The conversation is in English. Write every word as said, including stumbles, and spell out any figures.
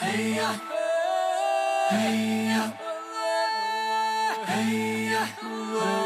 hey ya, hey ya, hey ya.